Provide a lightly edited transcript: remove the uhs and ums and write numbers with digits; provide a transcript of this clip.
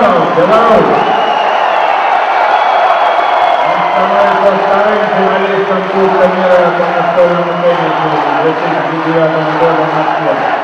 Bravo. También están sus compañeras con las torres de los que se han